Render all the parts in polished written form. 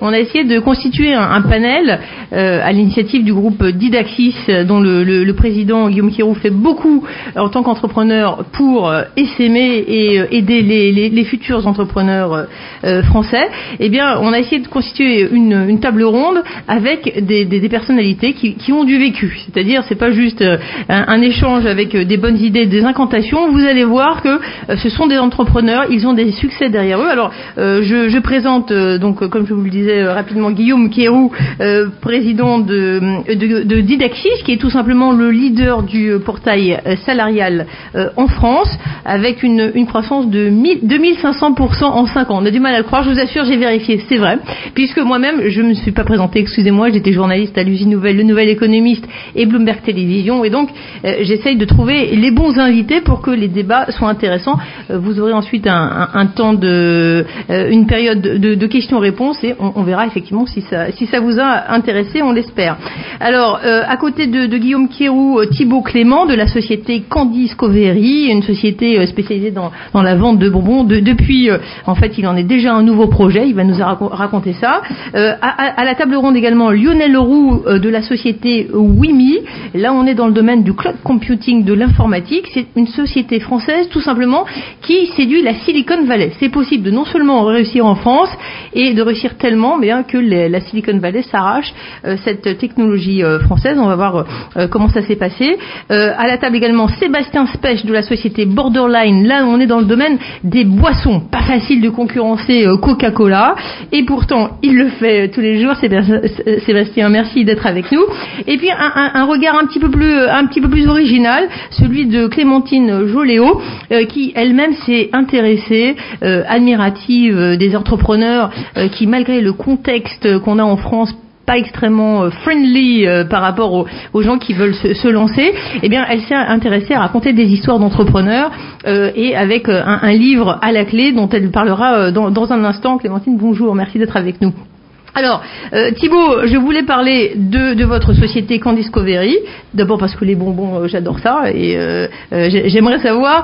On a essayé de constituer un panel à l'initiative du groupe Didaxis, dont le président Guillaume Quirou fait beaucoup en tant qu'entrepreneur pour essaimer et aider les futurs entrepreneurs français. Eh bien, on a essayé de constituer une table ronde avec des personnalités qui ont du vécu. C'est-à-dire, c'est pas juste un échange avec des bonnes idées, des incantations. Vous allez voir que ce sont des entrepreneurs, ils ont des succès derrière eux. Alors, je présente donc, comme je vous le disais, rapidement Guillaume Quirou, président de Didaxis, qui est tout simplement le leader du portail salarial en France, avec une croissance de 2500% en 5 ans. On a du mal à le croire, je vous assure, j'ai vérifié, c'est vrai, puisque moi-même, je ne me suis pas présentée, excusez-moi, j'étais journaliste à l'Usine Nouvelle, Le Nouvel Économiste et Bloomberg Télévision, et donc j'essaye de trouver les bons invités pour que les débats soient intéressants. Vous aurez ensuite un temps une période de questions-réponses, et on verra effectivement si ça vous a intéressé, on l'espère. Alors, à côté de Guillaume Quirou, Thibaut Clément de la société Candice Discovery, une société spécialisée dans la vente de bonbons. Depuis, en fait, il en est déjà un nouveau projet, il va nous raconter ça. À la table ronde également, Lionel Roux de la société Wimi. Là, on est dans le domaine du cloud computing, de l'informatique. C'est une société française, tout simplement, qui séduit la Silicon Valley. C'est possible de non seulement réussir en France, et de réussir tellement que la Silicon Valley s'arrache cette technologie française. On va voir comment ça s'est passé. À la table également, Sébastien Spech de la société Borderline. Là, on est dans le domaine des boissons. Pas facile de concurrencer Coca-Cola. Et pourtant, il le fait tous les jours. Sébastien, merci d'être avec nous. Et puis, un regard un petit peu plus original, celui de Clémentine Joléo, qui elle-même s'est intéressée, admirative des entrepreneurs qui, malgré le contexte qu'on a en France pas extrêmement friendly par rapport aux gens qui veulent se lancer, eh bien, elle s'est intéressée à raconter des histoires d'entrepreneurs et avec un livre à la clé dont elle parlera dans un instant. Clémentine, bonjour, merci d'être avec nous. Alors, Thibaut, je voulais parler de votre société Candice Discovery, d'abord parce que les bonbons, j'adore ça, et j'aimerais savoir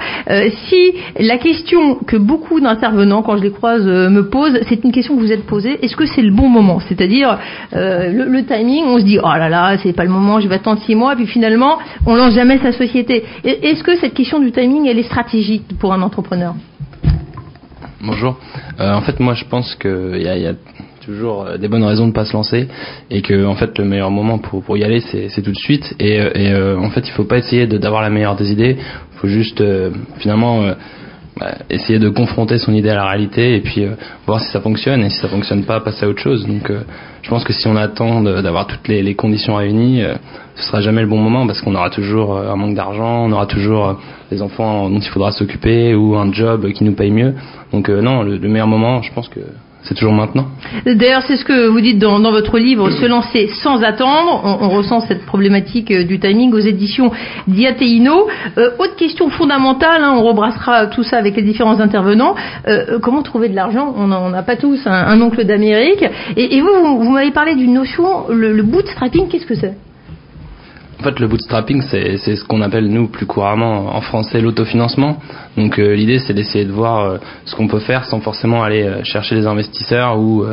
si la question que beaucoup d'intervenants, quand je les croise, me posent, c'est une question que vous êtes posée, est-ce que c'est le bon moment? C'est-à-dire, le timing, on se dit, oh là là, c'est pas le moment, je vais attendre 6 mois, puis finalement, on lance jamais sa société. Est-ce que cette question du timing, elle est stratégique pour un entrepreneur? Bonjour. En fait, moi, je pense qu'il y a toujours des bonnes raisons de pas se lancer et que en fait le meilleur moment pour y aller c'est tout de suite et en fait il faut pas essayer d'avoir la meilleure des idées, il faut juste finalement essayer de confronter son idée à la réalité et puis voir si ça fonctionne, et si ça fonctionne pas, passer à autre chose. Donc je pense que si on attend d'avoir toutes les conditions réunies, ce sera jamais le bon moment, parce qu'on aura toujours un manque d'argent, on aura toujours des enfants dont il faudra s'occuper ou un job qui nous paye mieux. Donc non, le meilleur moment, je pense que c'est toujours maintenant. D'ailleurs, c'est ce que vous dites dans votre livre, Se lancer sans attendre. On ressent cette problématique du timing aux éditions Diateino. Autre question fondamentale, on rebrassera tout ça avec les différents intervenants. Comment trouver de l'argent? On n'en a pas tous un oncle d'Amérique. Et vous m'avez parlé d'une notion, le bootstrapping, qu'est-ce que c'est? En fait, le bootstrapping, c'est ce qu'on appelle, nous, plus couramment en français, l'autofinancement. Donc l'idée, c'est d'essayer de voir ce qu'on peut faire sans forcément aller chercher des investisseurs ou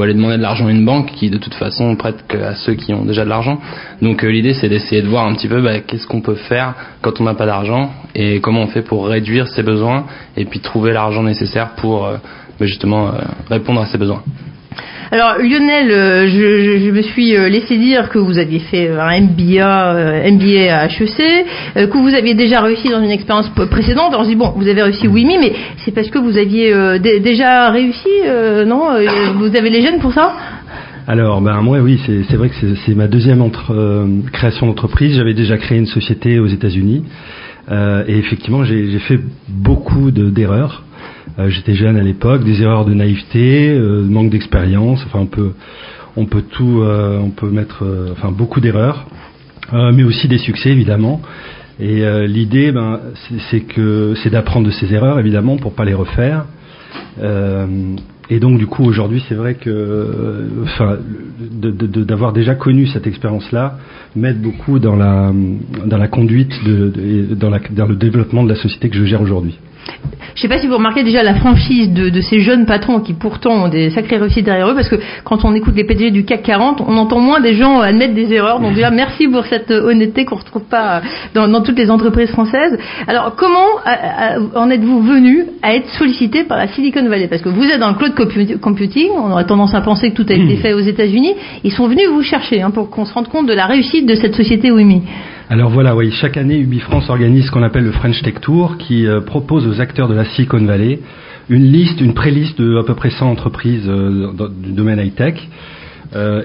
aller demander de l'argent à une banque qui, de toute façon, prête qu'à ceux qui ont déjà de l'argent. Donc l'idée, c'est d'essayer de voir un petit peu qu'est-ce qu'on peut faire quand on n'a pas d'argent et comment on fait pour réduire ses besoins et puis trouver l'argent nécessaire pour justement répondre à ses besoins. Alors Lionel, je me suis laissé dire que vous aviez fait un MBA à HEC, que vous aviez déjà réussi dans une expérience précédente. Alors je dis bon, vous avez réussi Wimi, mais c'est parce que vous aviez déjà réussi, non? Vous avez les gènes pour ça? Alors, moi, oui, c'est vrai que c'est ma deuxième création d'entreprise. J'avais déjà créé une société aux États-Unis et effectivement, j'ai fait beaucoup d'erreurs. J'étais jeune à l'époque, des erreurs de naïveté, manque d'expérience. Enfin, on peut tout, on peut mettre, enfin, beaucoup d'erreurs, mais aussi des succès évidemment. Et l'idée, c'est d'apprendre de ces erreurs évidemment pour pas les refaire. Et donc du coup aujourd'hui c'est vrai que, enfin, d'avoir déjà connu cette expérience-là m'aide beaucoup dans la conduite, dans le développement de la société que je gère aujourd'hui. Je ne sais pas si vous remarquez déjà la franchise de ces jeunes patrons qui pourtant ont des sacrées réussites derrière eux, parce que quand on écoute les PDG du CAC 40, on entend moins des gens admettre des erreurs. Donc déjà, merci pour cette honnêteté qu'on ne retrouve pas dans toutes les entreprises françaises. Alors, comment en êtes-vous venu à être sollicité par la Silicon Valley? Parce que vous êtes dans le cloud computing, on aurait tendance à penser que tout a été fait aux États-Unis. Ils sont venus vous chercher pour qu'on se rende compte de la réussite de cette société Wimi. Alors voilà, oui, chaque année, Ubifrance organise ce qu'on appelle le French Tech Tour, qui propose aux acteurs de la Silicon Valley une pré-liste de à peu près 100 entreprises du domaine high-tech.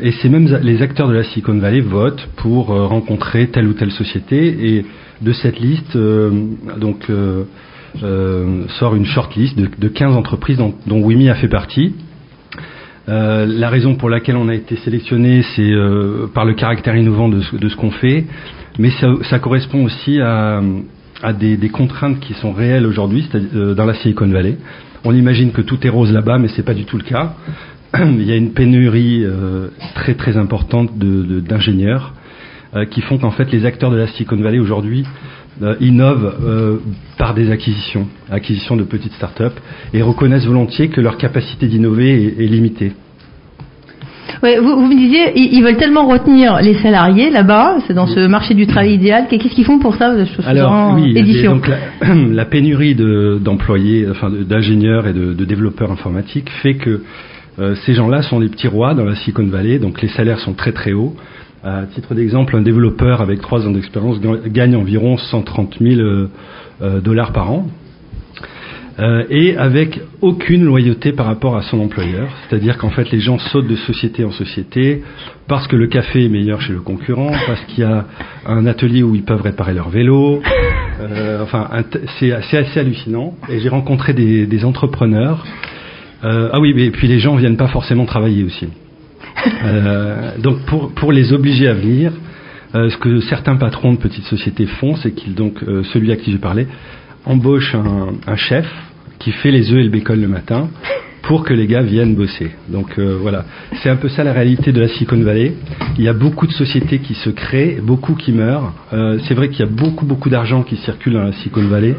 Et ces mêmes les acteurs de la Silicon Valley votent pour rencontrer telle ou telle société. Et de cette liste, sort une shortlist de 15 entreprises dont Wimi a fait partie. La raison pour laquelle on a été sélectionné, c'est par le caractère innovant de ce qu'on fait, mais ça correspond aussi à des contraintes qui sont réelles aujourd'hui, c'est-à-dire dans la Silicon Valley. On imagine que tout est rose là-bas, mais c'est pas du tout le cas. Il y a une pénurie très très importante d'ingénieurs qui font qu'en fait les acteurs de la Silicon Valley aujourd'hui innovent par des acquisitions de petites startups, et reconnaissent volontiers que leur capacité d'innover est limitée. Ouais, vous me disiez, ils veulent tellement retenir les salariés là-bas, c'est dans ce marché du travail idéal. Qu'est-ce qu'ils font pour ça? Alors, oui, donc la pénurie d'employés, enfin d'ingénieurs et de développeurs informatiques fait que ces gens-là sont des petits rois dans la Silicon Valley, donc les salaires sont très très hauts. À titre d'exemple, un développeur avec 3 ans d'expérience gagne environ 130 000 dollars par an, et avec aucune loyauté par rapport à son employeur. C'est-à-dire qu'en fait, les gens sautent de société en société parce que le café est meilleur chez le concurrent, parce qu'il y a un atelier où ils peuvent réparer leur vélo. C'est assez hallucinant. Et j'ai rencontré des entrepreneurs. Et puis les gens viennent pas forcément travailler aussi. Donc pour les obliger à venir, ce que certains patrons de petites sociétés font, c'est qu'ils celui à qui j'ai parlé embauche un chef qui fait les œufs et le bacon le matin pour que les gars viennent bosser. Donc voilà, c'est un peu ça la réalité de la Silicon Valley. Il y a beaucoup de sociétés qui se créent, beaucoup qui meurent. C'est vrai qu'il y a beaucoup d'argent qui circule dans la Silicon Valley,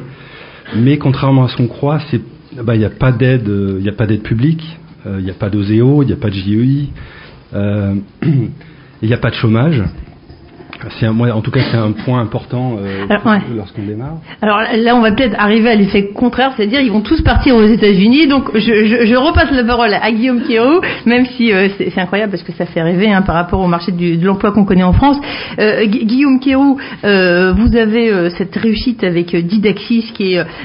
mais contrairement à ce qu'on croit, il n'y a pas d'aide, publique, il n'y a pas d'OSEO, il n'y a pas de JEI. Il n'y a pas de chômage. En tout cas, c'est un point important lorsqu'on démarre. Alors là, on va peut-être arriver à l'effet contraire, c'est-à-dire ils vont tous partir aux États-Unis. Donc je repasse la parole à Guillaume Quirou, même si c'est incroyable parce que ça fait rêver par rapport au marché de l'emploi qu'on connaît en France. Guillaume Quirou, vous avez cette réussite avec Didaxis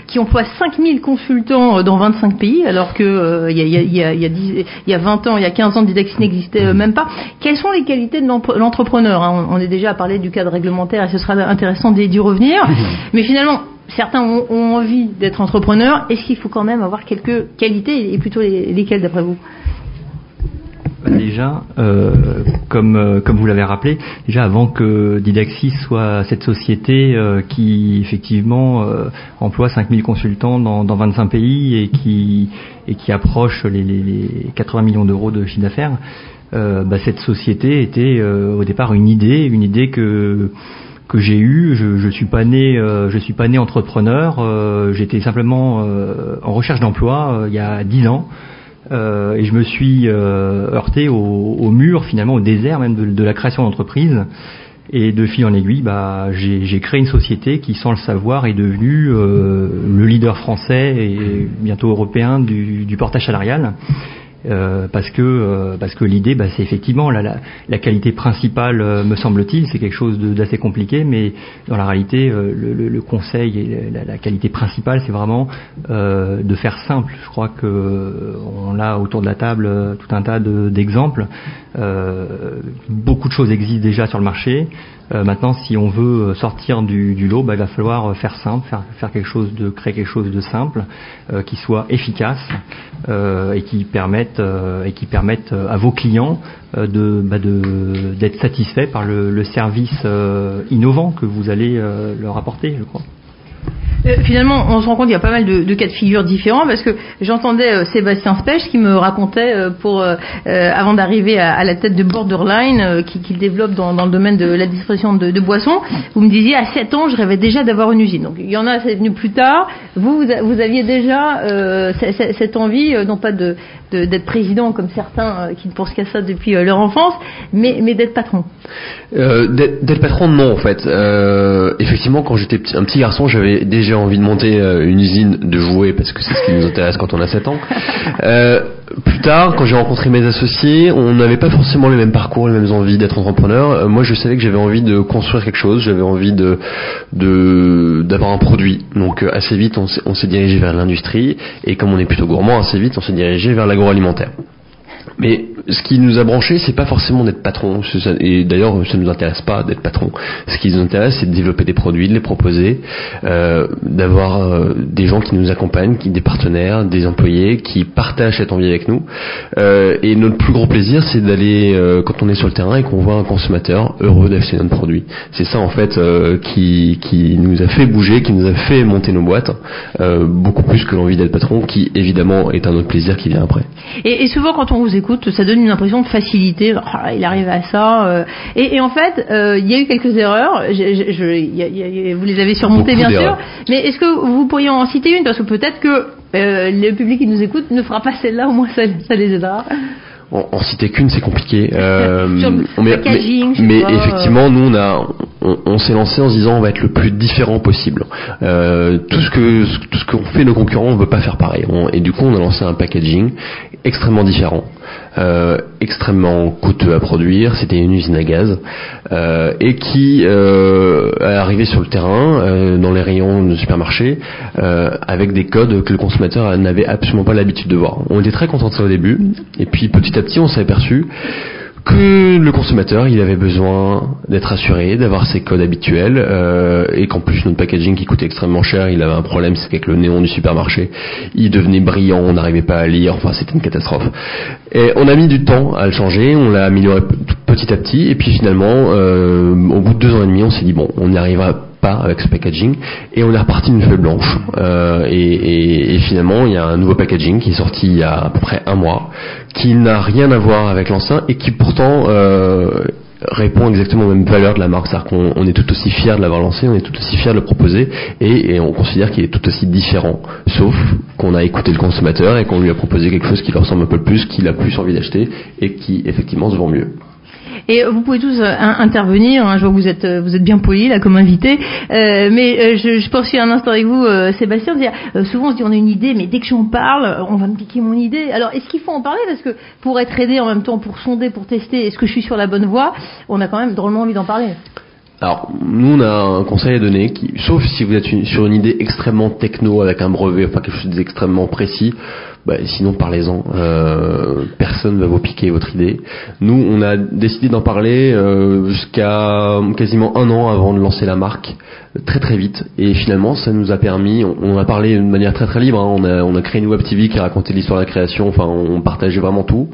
qui emploie 5000 consultants dans 25 pays, alors que il y a 20 ans, il y a 15 ans, Didaxis n'existait même pas. Quelles sont les qualités de l'entrepreneur, hein? On est déjà parler du cadre réglementaire et ce sera intéressant d'y revenir. Mais finalement, certains ont envie d'être entrepreneurs. Est-ce qu'il faut quand même avoir quelques qualités, et plutôt lesquelles d'après vous? Déjà, comme vous l'avez rappelé, déjà avant que Didaxis soit cette société qui effectivement emploie 5000 consultants dans 25 pays et qui approche les 80 millions d'euros de chiffre d'affaires, cette société était au départ une idée que j'ai eue. Je suis pas né entrepreneur. J'étais simplement en recherche d'emploi il y a 10 ans, et je me suis heurté au mur, finalement au désert même de la création d'entreprise. Et de fil en aiguille, j'ai créé une société qui, sans le savoir, est devenue le leader français et bientôt européen du portage salarial. Parce que l'idée, c'est effectivement la qualité principale, me semble-t-il. C'est quelque chose d'assez compliqué, mais dans la réalité, le conseil et la qualité principale, c'est vraiment de faire simple. Je crois que on a autour de la table tout un tas d'exemples. Beaucoup de choses existent déjà sur le marché. Maintenant, si on veut sortir du lot, il va falloir faire simple, faire quelque chose créer quelque chose de simple, qui soit efficace, et qui permette à vos clients d'être satisfaits par le service innovant que vous allez leur apporter, je crois. Finalement, on se rend compte qu'il y a pas mal de cas de figure différents, parce que j'entendais Sébastien Spech qui me racontait avant d'arriver à la tête de Borderline, qu'il développe dans le domaine de la distribution de boissons. Vous me disiez, à 7 ans, je rêvais déjà d'avoir une usine. Donc il y en a, c'est venu plus tard. Vous aviez déjà cette envie, non pas d'être président comme certains qui ne pensent qu'à ça depuis leur enfance, mais d'être patron. D'être patron, non, en fait. Effectivement, quand j'étais un petit garçon, j'avais déjà envie de monter une usine de jouets, parce que c'est ce qui nous intéresse quand on a 7 ans. Plus tard, quand j'ai rencontré mes associés, on n'avait pas forcément les mêmes parcours, les mêmes envies d'être entrepreneur. Moi, je savais que j'avais envie de construire quelque chose, j'avais envie d'avoir un produit. Donc, assez vite, on s'est dirigé vers l'industrie, et comme on est plutôt gourmand, assez vite, on s'est dirigé vers l'agroalimentaire. Mais ce qui nous a branché, c'est pas forcément d'être patron, et d'ailleurs ça ne nous intéresse pas d'être patron. Ce qui nous intéresse, c'est de développer des produits, de les proposer, d'avoir des gens qui nous accompagnent, des partenaires, des employés qui partagent cette envie avec nous. Et notre plus gros plaisir, c'est d'aller, quand on est sur le terrain et qu'on voit un consommateur heureux d'acheter notre produit. C'est ça en fait qui nous a fait bouger, qui nous a fait monter nos boîtes, beaucoup plus que l'envie d'être patron, qui évidemment est un autre plaisir qui vient après. Et souvent quand on vous écoute, ça donne une impression de facilité. Oh, il arrive à ça. Et en fait, il y a eu quelques erreurs. Vous les avez surmontées, bien sûr. Mais est-ce que vous pourriez en citer une ? Parce que peut-être que le public qui nous écoute ne fera pas celle-là. Au moins, ça les aidera. En citer qu'une, c'est compliqué. Mais effectivement, nous, on s'est lancé en se disant on va être le plus différent possible. Tout ce qu'ont fait nos concurrents, on ne veut pas faire pareil. Et du coup, on a lancé un packaging extrêmement différent, extrêmement coûteux à produire. C'était une usine à gaz et qui est arrivée sur le terrain, dans les rayons de supermarché, avec des codes que le consommateur n'avait absolument pas l'habitude de voir. On était très contents de ça au début, et puis petit à petit, on s'est aperçu que le consommateur, il avait besoin d'être assuré, d'avoir ses codes habituels, et qu'en plus notre packaging qui coûtait extrêmement cher, il avait un problème, c'est qu'avec le néon du supermarché, il devenait brillant, on n'arrivait pas à lire, enfin c'était une catastrophe. Et on a mis du temps à le changer, on l'a amélioré petit à petit, et puis finalement, au bout de 2 ans et demi, on s'est dit bon, on n'y arrivera pas avec ce packaging, et on est reparti d'une feuille blanche. Et finalement, il y a un nouveau packaging qui est sorti il y a à peu près 1 mois, qui n'a rien à voir avec l'ancien, et qui pourtant répond exactement aux mêmes valeurs de la marque. C'est-à-dire qu'on est tout aussi fiers de l'avoir lancé, on est tout aussi fiers de le proposer, et on considère qu'il est tout aussi différent, sauf qu'on a écouté le consommateur et qu'on lui a proposé quelque chose qui lui ressemble un peu plus, qu'il a plus envie d'acheter, et qui effectivement se vend mieux. Et vous pouvez tous intervenir, hein, je vois que vous êtes bien polis là comme invité, mais je poursuis un instant avec vous, Sébastien, c'est-à-dire, souvent on se dit on a une idée, mais dès que j'en parle, on va me piquer mon idée. Alors est-ce qu'il faut en parler, parce que pour être aidé en même temps, pour sonder, pour tester, est-ce que je suis sur la bonne voie, on a quand même drôlement envie d'en parler. Alors, nous, on a un conseil à donner, sauf si vous êtes sur une idée extrêmement techno, avec un brevet, enfin quelque chose d'extrêmement précis, bah, sinon parlez-en, personne ne va vous piquer votre idée. Nous, on a décidé d'en parler jusqu'à quasiment 1 an avant de lancer la marque, très très vite, et finalement, ça nous a permis, on a parlé de manière très très libre, hein, on a créé une web TV qui racontait l'histoire de la création, enfin, on partageait vraiment tout,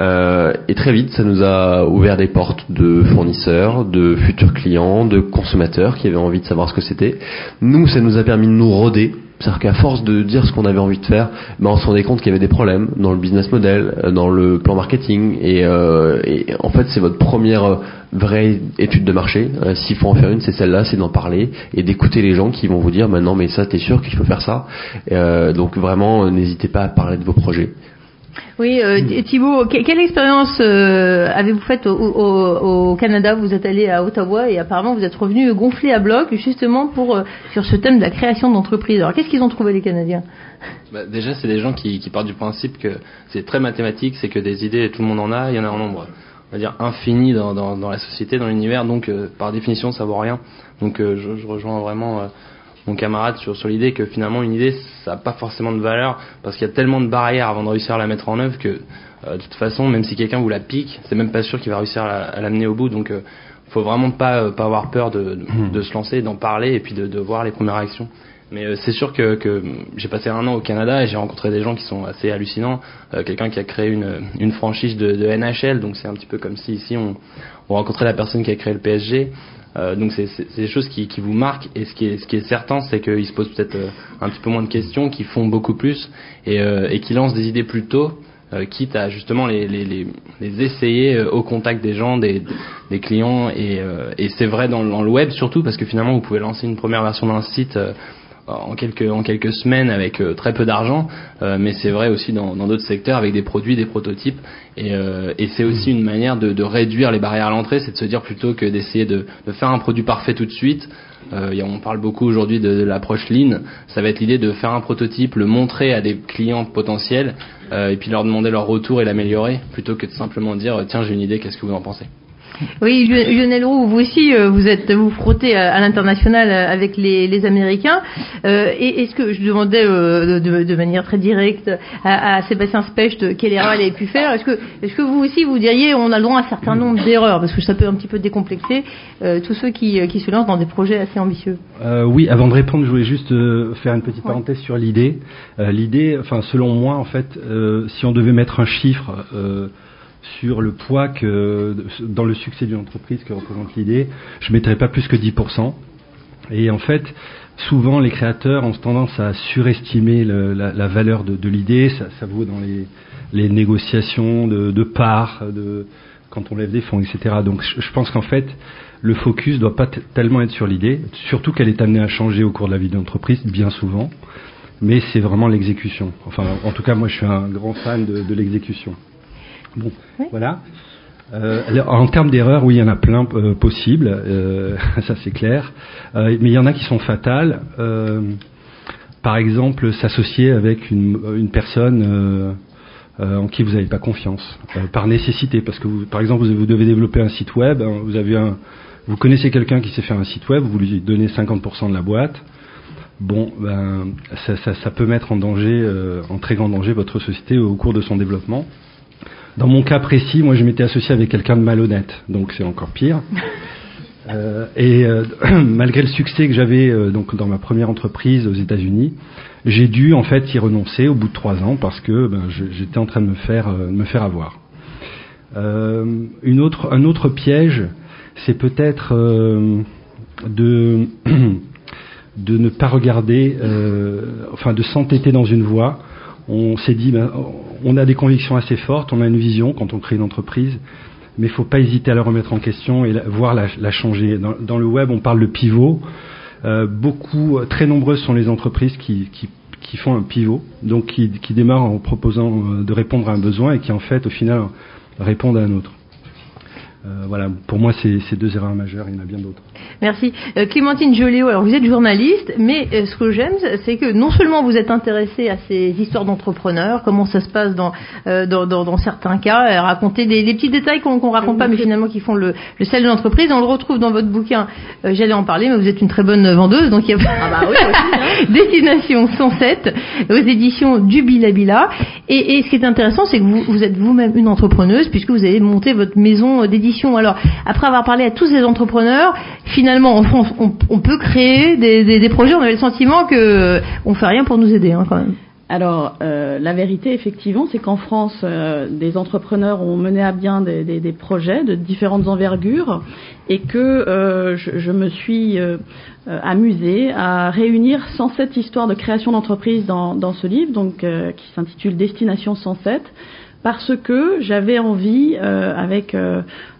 et très vite, ça nous a ouvert des portes de fournisseurs, de futurs clients, de consommateurs qui avaient envie de savoir ce que c'était. Nous, ça nous a permis de nous roder. C'est-à-dire qu'à force de dire ce qu'on avait envie de faire, ben on se rendait compte qu'il y avait des problèmes dans le business model, dans le plan marketing, et en fait c'est votre première vraie étude de marché. S'il faut en faire une, c'est celle-là, c'est d'en parler et d'écouter les gens qui vont vous dire maintenant mais ça t'es sûr qu'il faut faire ça. Donc vraiment n'hésitez pas à parler de vos projets. Oui, Thibaut, quelle expérience avez-vous faite au Canada ? Vous êtes allé à Ottawa et apparemment vous êtes revenu gonflé à bloc justement sur ce thème de la création d'entreprises. Alors qu'est-ce qu'ils ont trouvé les Canadiens ? Bah, déjà, c'est des gens qui partent du principe que c'est très mathématique, c'est que des idées, tout le monde en a, il y en a un nombre, on va dire, infini dans la société, dans l'univers, donc par définition ça vaut rien. Donc je rejoins vraiment... mon camarade sur l'idée que finalement une idée ça n'a pas forcément de valeur parce qu'il y a tellement de barrières avant de réussir à la mettre en œuvre que de toute façon même si quelqu'un vous la pique c'est même pas sûr qu'il va réussir à l'amener au bout, donc faut vraiment pas avoir peur de se lancer, d'en parler et puis de voir les premières réactions. Mais c'est sûr que j'ai passé un an au Canada et j'ai rencontré des gens qui sont assez hallucinants. Quelqu'un qui a créé une franchise de NHL, donc c'est un petit peu comme si ici on rencontrait la personne qui a créé le PSG. Donc c'est des choses qui vous marquent, et ce qui est certain, c'est qu'ils se posent peut-être un petit peu moins de questions, qu'ils font beaucoup plus et qu'ils lancent des idées plus tôt, quitte à justement les essayer au contact des gens, des clients, et c'est vrai dans le web surtout, parce que finalement vous pouvez lancer une première version d'un site en quelques semaines avec très peu d'argent, mais c'est vrai aussi dans d'autres secteurs avec des produits, des prototypes, et c'est aussi une manière de réduire les barrières à l'entrée. C'est de se dire, plutôt que d'essayer de faire un produit parfait tout de suite, on parle beaucoup aujourd'hui de l'approche lean, ça va être l'idée de faire un prototype, le montrer à des clients potentiels, et puis leur demander leur retour et l'améliorer, plutôt que de simplement dire tiens, j'ai une idée, qu'est-ce que vous en pensez? Oui, Lionel Roux, vous aussi, vous frottez à l'international avec les Américains. Et est-ce que je demandais de manière très directe à Sébastien Spech quelle erreur elle avait pu faire? Est-ce que vous aussi vous diriez on a le droit à un certain nombre d'erreurs, parce que ça peut un petit peu décomplexer tous ceux qui se lancent dans des projets assez ambitieux? Oui, avant de répondre, je voulais juste faire une petite parenthèse sur l'idée. L'idée, enfin selon moi en fait, si on devait mettre un chiffre sur le poids que dans le succès d'une entreprise que représente l'idée, je ne mettrais pas plus que 10%. Et en fait, souvent les créateurs ont tendance à surestimer la valeur de l'idée. Ça vaut dans les négociations de parts, quand on lève des fonds, etc. Donc je pense qu'en fait, le focus ne doit pas tellement être sur l'idée, surtout qu'elle est amenée à changer au cours de la vie de l'entreprise, bien souvent. Mais c'est vraiment l'exécution. Enfin, en tout cas, moi je suis un grand fan de l'exécution. Bon, oui. Voilà. En termes d'erreurs, oui, il y en a plein possibles, ça c'est clair. Mais il y en a qui sont fatales. Par exemple, s'associer avec une personne en qui vous n'avez pas confiance, par nécessité. Parce que, par exemple, vous devez développer un site web, vous connaissez quelqu'un qui sait faire un site web, vous lui donnez 50% de la boîte. Bon, ben, ça peut mettre en danger, en très grand danger, votre société au cours de son développement. Dans mon cas précis, moi je m'étais associé avec quelqu'un de malhonnête, donc c'est encore pire. Malgré le succès que j'avais donc dans ma première entreprise aux États-Unis, j'ai dû en fait y renoncer au bout de 3 ans parce que j'étais en train de me faire avoir. Un autre piège, c'est peut-être de ne pas regarder, de s'entêter dans une voie. On s'est dit, on a des convictions assez fortes, on a une vision quand on crée une entreprise, mais il ne faut pas hésiter à la remettre en question et voir la changer. Dans le web, on parle de pivot. Très nombreuses sont les entreprises qui font un pivot, donc qui démarrent en proposant de répondre à un besoin et qui, en fait, au final, répondent à un autre. Voilà, pour moi, c'est ces 2 erreurs majeures, il y en a bien d'autres. Merci. Clémentine Joléo, alors vous êtes journaliste, mais ce que j'aime, c'est que non seulement vous êtes intéressée à ces histoires d'entrepreneurs, comment ça se passe dans certains cas, raconter des petits détails qu'on raconte pas, mais finalement qui font le sel de l'entreprise. On le retrouve dans votre bouquin, j'allais en parler, mais vous êtes une très bonne vendeuse, donc il y a aussi, hein. Destination 107, aux éditions du Bilabila. Et ce qui est intéressant, c'est que vous êtes vous-même une entrepreneuse, puisque vous avez monté votre maison d'édition. Alors, après avoir parlé à tous ces entrepreneurs, finalement, en France, on peut créer des projets. On avait le sentiment qu'on ne fait rien pour nous aider, hein, quand même. Alors, la vérité, effectivement, c'est qu'en France, des entrepreneurs ont mené à bien des projets de différentes envergures, et que je me suis amusée à réunir 107 histoires de création d'entreprise dans ce livre, donc qui s'intitule Destination 107, parce que j'avais envie, avec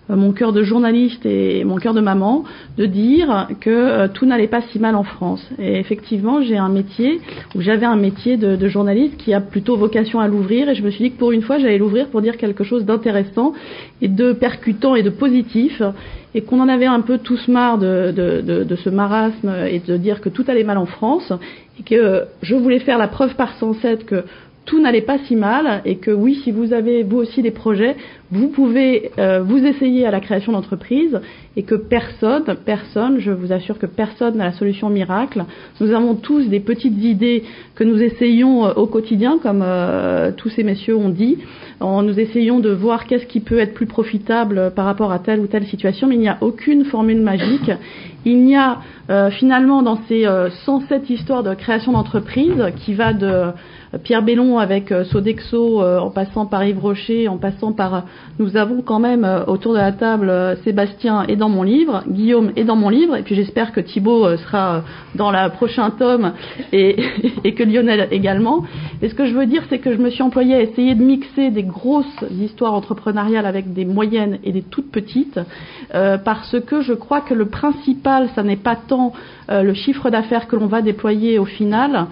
mon cœur de journaliste et mon cœur de maman, de dire que tout n'allait pas si mal en France. Et effectivement, j'avais un métier de journaliste qui a plutôt vocation à l'ouvrir, et je me suis dit que pour une fois, j'allais l'ouvrir pour dire quelque chose d'intéressant et de percutant et de positif, et qu'on en avait un peu tous marre de ce marasme et de dire que tout allait mal en France, et que je voulais faire la preuve par 107 que tout n'allait pas si mal, et que oui, si vous avez vous aussi des projets, vous pouvez vous essayer à la création d'entreprise, et que personne, je vous assure que personne n'a la solution miracle. Nous avons tous des petites idées que nous essayons au quotidien, comme tous ces messieurs ont dit. Nous essayons de voir qu'est-ce qui peut être plus profitable par rapport à telle ou telle situation, mais il n'y a aucune formule magique. Il n'y a finalement dans ces 107 histoires de création d'entreprise qui va de Pierre Bellon avec Sodexo en passant par Yves Rocher, en passant par... Nous avons quand même autour de la table Sébastien est dans mon livre, Guillaume est dans mon livre, et puis j'espère que Thibaut sera dans le prochain tome et que Lionel également. Et ce que je veux dire, c'est que je me suis employée à essayer de mixer des grosses histoires entrepreneuriales avec des moyennes et des toutes petites, parce que je crois que le principal, ça n'est pas tant le chiffre d'affaires que l'on va déployer au final,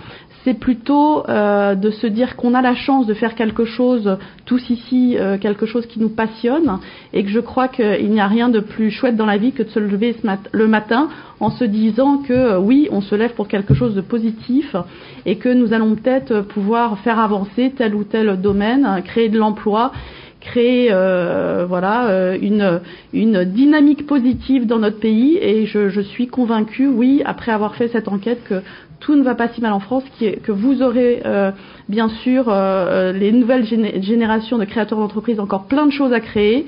c'est plutôt de se dire qu'on a la chance de faire quelque chose, tous ici, quelque chose qui nous passionne, et que je crois qu'il n'y a rien de plus chouette dans la vie que de se lever le matin en se disant que oui, on se lève pour quelque chose de positif et que nous allons peut-être pouvoir faire avancer tel ou tel domaine, créer de l'emploi, créer une dynamique positive dans notre pays. Et je suis convaincue, oui, après avoir fait cette enquête, que tout ne va pas si mal en France, que vous aurez bien sûr les nouvelles générations de créateurs d'entreprises encore plein de choses à créer.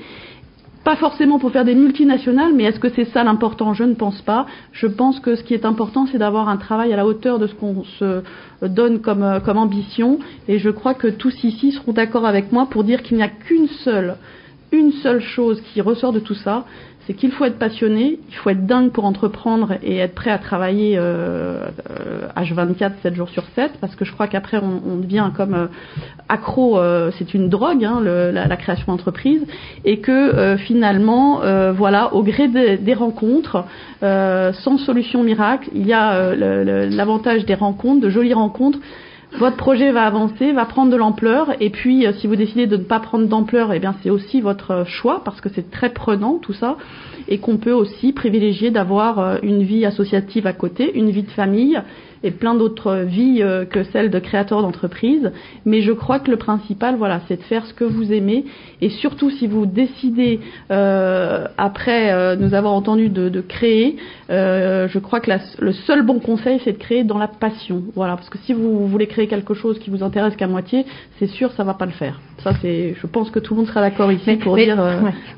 Pas forcément pour faire des multinationales, mais est-ce que c'est ça l'important? Je ne pense pas. Je pense que ce qui est important, c'est d'avoir un travail à la hauteur de ce qu'on se donne comme ambition. Et je crois que tous ici seront d'accord avec moi pour dire qu'il n'y a qu'une seule chose qui ressort de tout ça, c'est qu'il faut être passionné, il faut être dingue pour entreprendre et être prêt à travailler H24, 7 jours sur 7, parce que je crois qu'après on devient comme accro, c'est une drogue, hein, la création d'entreprise, et que finalement, au gré des rencontres, sans solution miracle, il y a l'avantage des rencontres, de jolies rencontres. Votre projet va avancer, va prendre de l'ampleur, et puis si vous décidez de ne pas prendre d'ampleur, eh bien c'est aussi votre choix, parce que c'est très prenant tout ça, et qu'on peut aussi privilégier d'avoir une vie associative à côté, une vie de famille et plein d'autres vies que celle de créateur d'entreprise. Mais je crois que le principal, c'est de faire ce que vous aimez, et surtout si vous décidez après nous avoir entendu de créer, je crois que le seul bon conseil, c'est de créer dans la passion, parce que si vous voulez créer quelque chose qui vous intéresse qu'à moitié, c'est sûr, ça va pas le faire. Ça, c'est, je pense que tout le monde sera d'accord ici dire.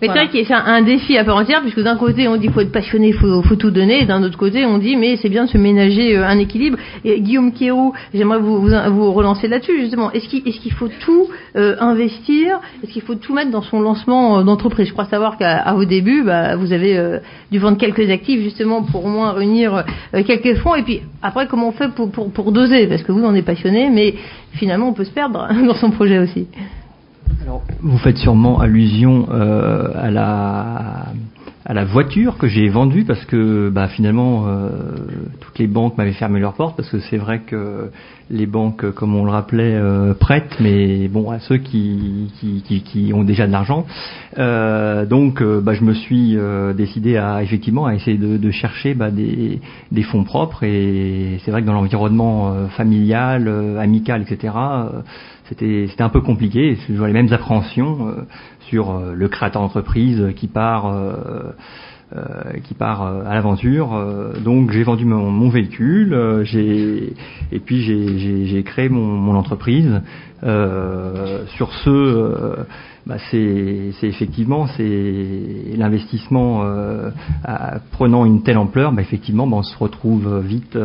Mais c'est vrai que c'est un défi à part entière, puisque d'un côté on dit qu'il faut être passionné, faut tout donner, et d'un autre côté on dit mais c'est bien de se ménager un équilibre. Et Guillaume Quirou, j'aimerais vous relancer là-dessus justement. Est-ce qu'il faut tout investir? Est-ce qu'il faut tout mettre dans son lancement d'entreprise? Je crois savoir qu'à vos débuts, vous avez dû vendre quelques actifs justement pour au moins réunir quelques fonds. Et puis après, comment on fait pour doser? Parce que vous en êtes passionné, mais finalement on peut se perdre dans son projet aussi. Alors, vous faites sûrement allusion à la voiture que j'ai vendue, parce que finalement toutes les banques m'avaient fermé leurs portes, parce que c'est vrai que les banques, comme on le rappelait, prêtent, mais bon, à ceux qui ont déjà de l'argent. Donc je me suis décidé à essayer de chercher des fonds propres, et c'est vrai que dans l'environnement familial, amical, etc., c'était un peu compliqué. J'avais les mêmes appréhensions sur le créateur d'entreprise qui part à l'aventure. Donc j'ai vendu mon véhicule, j'ai créé mon entreprise. C'est effectivement, c'est l'investissement prenant une telle ampleur, on se retrouve vite.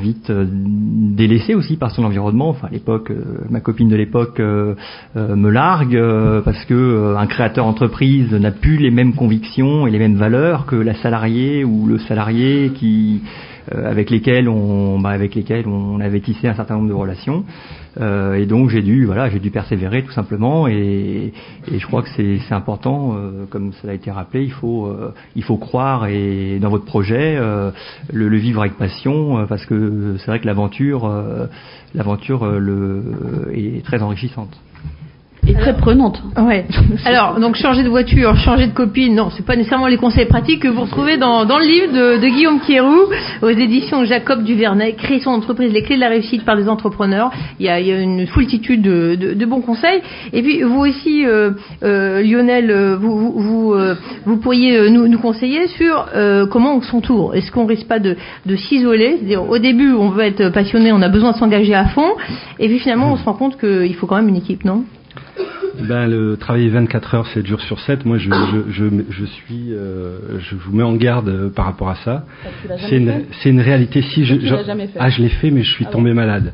Vite délaissé aussi par son environnement. Enfin, à l'époque, ma copine de l'époque me largue parce que un créateur entreprise n'a plus les mêmes convictions et les mêmes valeurs que la salariée ou le salarié avec lesquels on avait tissé un certain nombre de relations. Et donc j'ai dû persévérer tout simplement, et je crois que c'est important, comme ça a été rappelé, il faut croire et dans votre projet, le vivre avec passion, parce que c'est vrai que l'aventure est très enrichissante. Et très prenante. Ouais. Alors, donc changer de voiture, changer de copine, non, c'est pas nécessairement les conseils pratiques que vous retrouvez dans le livre de Guillaume Quirou, aux éditions Jacob Duvernay, Créer son entreprise, les clés de la réussite par les entrepreneurs. Il y a une foultitude de bons conseils. Et puis vous aussi, Lionel, vous pourriez nous conseiller sur comment on s'entoure. Est-ce qu'on risque pas de s'isoler? C'est-à-dire, au début, on veut être passionné, on a besoin de s'engager à fond, et puis finalement, on se rend compte qu'il faut quand même une équipe, non? Ben, le travailler 24 heures, 7 jours sur 7, moi je vous mets en garde par rapport à ça. C'est une réalité. Si je l'ai fait, mais je suis tombé malade.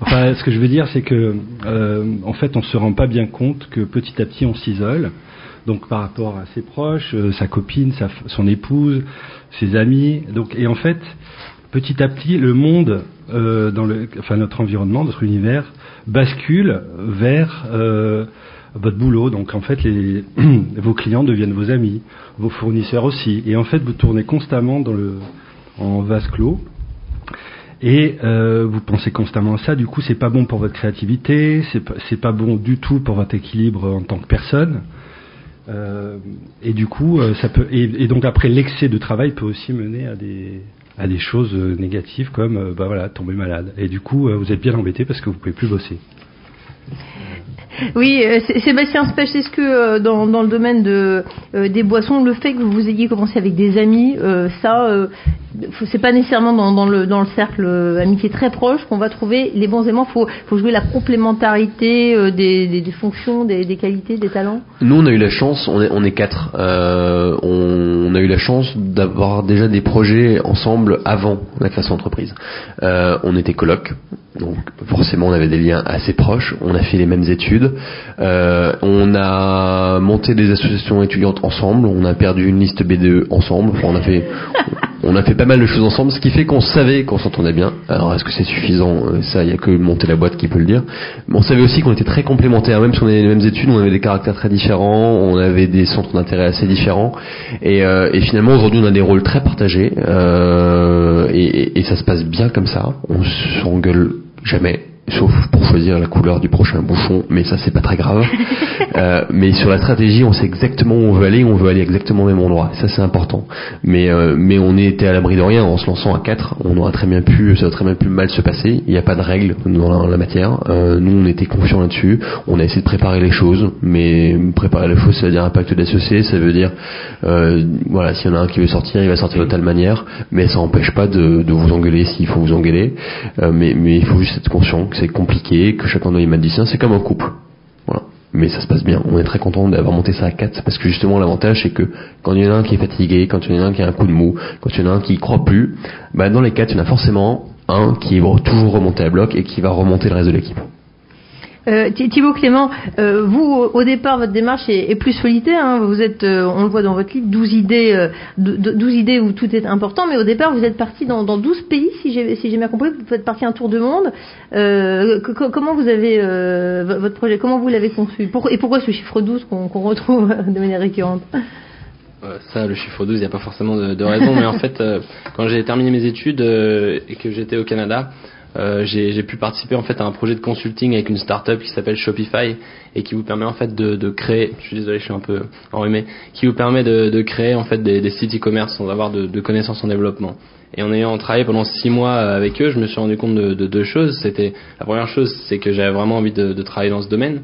Enfin, ce que je veux dire, c'est que en fait, on se rend pas bien compte que petit à petit, on s'isole. Donc par rapport à ses proches, sa copine, son épouse, ses amis. Donc, et en fait, petit à petit, le monde, notre environnement, notre univers, bascule vers votre boulot. Donc en fait, vos clients deviennent vos amis, vos fournisseurs aussi. Et en fait, vous tournez constamment en vase clos. Et vous pensez constamment à ça. Du coup, c'est pas bon pour votre créativité, c'est pas bon du tout pour votre équilibre en tant que personne. Et du coup, ça peut. Et donc après, l'excès de travail peut aussi mener à des choses négatives comme tomber malade. Et du coup, vous êtes bien embêté parce que vous pouvez plus bosser. Oui, Sébastien Spech, est-ce que dans le domaine des boissons, le fait que vous ayez commencé avec des amis, c'est pas nécessairement dans le cercle amitié très proche qu'on va trouver les bons aimants. Faut jouer la complémentarité des fonctions, des qualités, des talents. Nous, on a eu la chance, on est quatre, on a eu la chance d'avoir déjà des projets ensemble avant la création d'entreprise. On était coloc, donc forcément on avait des liens assez proches. On a fait les mêmes études, on a monté des associations étudiantes ensemble, on a perdu une liste BDE ensemble. Enfin, on a fait pas mal de choses ensemble, ce qui fait qu'on savait qu'on s'entendait bien. Alors, est-ce que c'est suffisant? Ça, il n'y a que monter la boîte qui peut le dire. Mais on savait aussi qu'on était très complémentaires. Même si on avait les mêmes études, on avait des caractères très différents, on avait des centres d'intérêt assez différents. Et finalement, aujourd'hui, on a des rôles très partagés. Et ça se passe bien comme ça. On s'engueule jamais, sauf pour choisir la couleur du prochain bouchon, mais ça c'est pas très grave. Mais sur la stratégie, on sait exactement où on veut aller exactement au même endroit. Ça c'est important. Mais on était à l'abri de rien en se lançant à 4. Ça aurait très bien pu mal se passer. Il n'y a pas de règles dans la matière. Nous on était confiants là-dessus. On a essayé de préparer les choses, mais préparer les choses, ça veut dire un pacte d'associés, ça veut dire s'il y en a un qui veut sortir, il va sortir de telle manière. Mais ça n'empêche pas de vous engueuler s'il faut vous engueuler. Mais il faut juste être conscient. C'est compliqué, que chacun doit y mettre du sien, c'est comme un couple. Voilà. Mais ça se passe bien. On est très content d'avoir monté ça à 4 parce que justement l'avantage c'est que quand il y en a un qui est fatigué, quand il y en a un qui a un coup de mou, quand il y en a un qui y croit plus, dans les 4 il y en a forcément un qui va toujours remonter à bloc et qui va remonter le reste de l'équipe. Thibaut Clément, vous au départ votre démarche est plus solitaire, hein. Vous êtes, on le voit dans votre livre, 12 idées où tout est important, mais au départ vous êtes parti dans 12 pays, si j'ai bien compris, vous êtes parti un tour de monde. Comment vous avez votre projet, comment vous l'avez conçu, et pourquoi ce chiffre 12 qu'on retrouve de manière récurrente? Ça, le chiffre 12, il n'y a pas forcément de raison, mais en fait quand j'ai terminé mes études et que j'étais au Canada, j'ai pu participer en fait à un projet de consulting avec une start-up qui s'appelle Shopify et qui vous permet en fait de créer, je suis désolé, je suis un peu enrhumé, qui vous permet de créer en fait des sites e-commerce sans avoir de connaissances en développement. Et en ayant travaillé pendant 6 mois avec eux, je me suis rendu compte de deux choses. La première chose, c'est que j'avais vraiment envie de travailler dans ce domaine.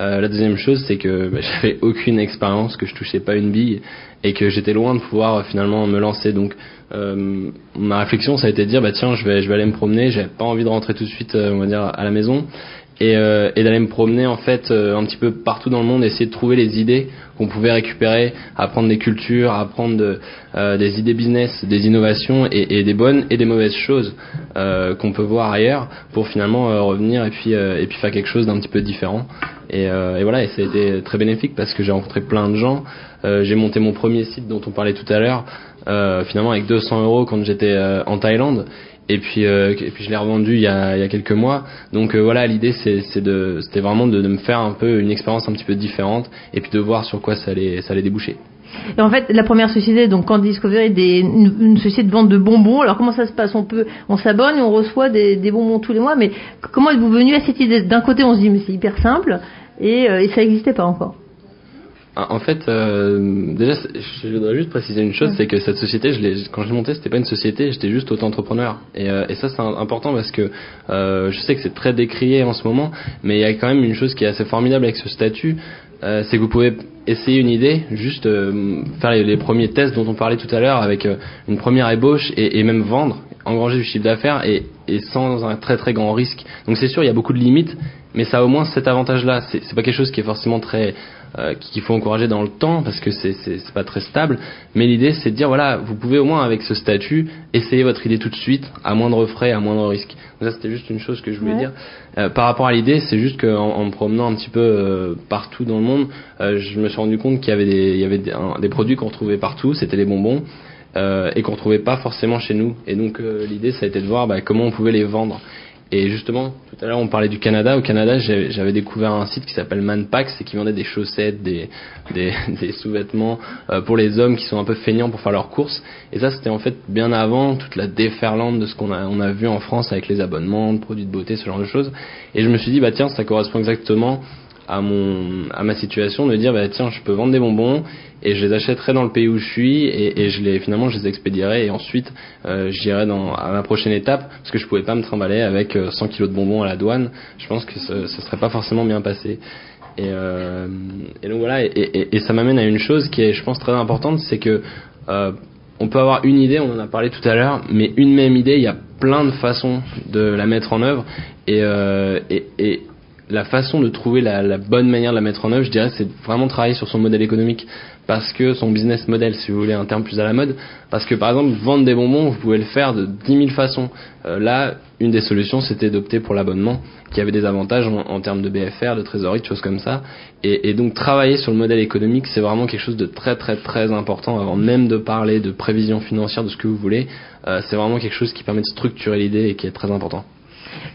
La deuxième chose, c'est que j'avais aucune expérience, que je touchais pas une bille et que j'étais loin de pouvoir finalement me lancer. Donc ma réflexion, ça a été de dire je vais aller me promener. J'avais pas envie de rentrer tout de suite, on va dire, à la maison et d'aller me promener en fait un petit peu partout dans le monde, essayer de trouver les idées qu'on pouvait récupérer, apprendre des cultures, apprendre des idées business, des innovations et des bonnes et des mauvaises choses qu'on peut voir ailleurs pour finalement revenir et puis faire quelque chose d'un petit peu différent. Et voilà, et ça a été très bénéfique parce que j'ai rencontré plein de gens. J'ai monté mon premier site dont on parlait tout à l'heure, finalement avec 200 € quand j'étais en Thaïlande. Et puis je l'ai revendu il y a quelques mois. Donc voilà, l'idée c'était vraiment de me faire un peu une expérience un petit peu différente et puis de voir sur quoi ça allait déboucher. Et en fait, la première société, donc Candice Discovery, est une société de vente de bonbons. Alors comment ça se passe? On s'abonne, on reçoit des bonbons tous les mois. Mais comment êtes-vous venu à cette idée? D'un côté, on se dit mais c'est hyper simple, et ça n'existait pas encore. En fait, déjà, je voudrais juste préciser une chose, c'est que cette société, quand je l'ai montée, c'était pas une société, j'étais juste auto-entrepreneur. Et ça, c'est important parce que je sais que c'est très décrié en ce moment, mais il y a quand même une chose qui est assez formidable avec ce statut, c'est que vous pouvez essayer une idée, juste faire les premiers tests dont on parlait tout à l'heure avec une première ébauche et même vendre, engranger du chiffre d'affaires et sans un très très grand risque. Donc c'est sûr, il y a beaucoup de limites, mais ça a au moins cet avantage-là. C'est pas quelque chose qui est forcément très qu'il faut encourager dans le temps parce que c'est pas très stable. Mais l'idée, c'est de dire voilà, vous pouvez au moins avec ce statut essayer votre idée tout de suite à moindre frais, à moindre risque. Donc ça, c'était juste une chose que je voulais dire. Par rapport à l'idée, c'est juste qu'en me promenant un petit peu partout dans le monde, je me suis rendu compte qu'il y avait des produits qu'on retrouvait partout. C'était les bonbons. Et qu'on ne retrouvait pas forcément chez nous. Et donc l'idée, ça a été de voir comment on pouvait les vendre. Et justement, tout à l'heure, on parlait du Canada. Au Canada, j'avais découvert un site qui s'appelle Manpacks et qui vendait des chaussettes, des sous-vêtements pour les hommes qui sont un peu feignants pour faire leurs courses. Et ça, c'était en fait bien avant toute la déferlante de ce qu'on a vu en France avec les abonnements, de produits de beauté, ce genre de choses. Et je me suis dit, tiens, ça correspond exactement à ma situation, de dire tiens, je peux vendre des bonbons et je les achèterai dans le pays où je suis et je les expédierai et ensuite j'irai à ma prochaine étape, parce que je pouvais pas me trimballer avec 100 kilos de bonbons à la douane. Je pense que ce serait pas forcément bien passé. Et donc voilà, et ça m'amène à une chose qui est, je pense, très importante, c'est que on peut avoir une idée, on en a parlé tout à l'heure, mais une même idée, il y a plein de façons de la mettre en œuvre et la façon de trouver la bonne manière de la mettre en œuvre, je dirais, c'est vraiment travailler sur son modèle économique, parce que son business model, si vous voulez un terme plus à la mode, parce que par exemple vendre des bonbons, vous pouvez le faire de 10 000 façons. Là, une des solutions, c'était d'opter pour l'abonnement, qui avait des avantages en termes de BFR, de trésorerie, de choses comme ça. Et donc travailler sur le modèle économique, c'est vraiment quelque chose de très très très important, avant même de parler de prévision financière, de ce que vous voulez. C'est vraiment quelque chose qui permet de structurer l'idée et qui est très important.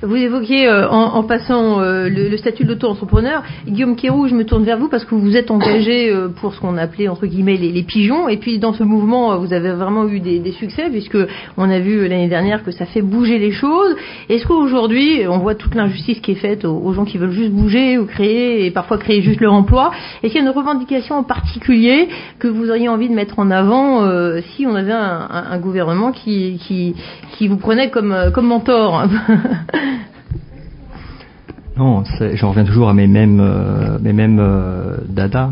Vous évoquiez en passant le statut de l'auto-entrepreneur. Guillaume Quirou, je me tourne vers vous parce que vous êtes engagé pour ce qu'on appelait entre guillemets les pigeons. Et puis dans ce mouvement, vous avez vraiment eu des succès, puisque on a vu l'année dernière que ça fait bouger les choses. Est-ce qu'aujourd'hui, on voit toute l'injustice qui est faite aux gens qui veulent juste bouger ou créer, et parfois créer juste leur emploi? Est-ce qu'il y a une revendication en particulier que vous auriez envie de mettre en avant si on avait un gouvernement qui vous prenait comme mentor? Non, j'en reviens toujours à mes mêmes data.